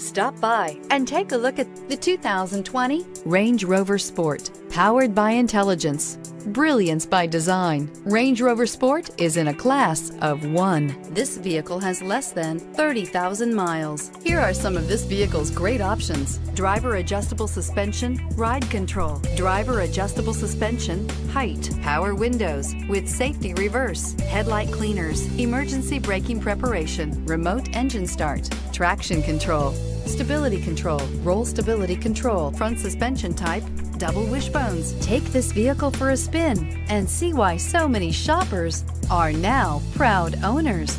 Stop by and take a look at the 2020 Range Rover Sport. Powered by intelligence, brilliance by design, Range Rover Sport is in a class of one. This vehicle has less than 30,000 miles. Here are some of this vehicle's great options: driver adjustable suspension, ride control, driver adjustable suspension, height, power windows with safety reverse, headlight cleaners, emergency braking preparation, remote engine start, traction control, stability control, roll stability control, front suspension type, double wishbones. Take this vehicle for a spin and see why so many shoppers are now proud owners.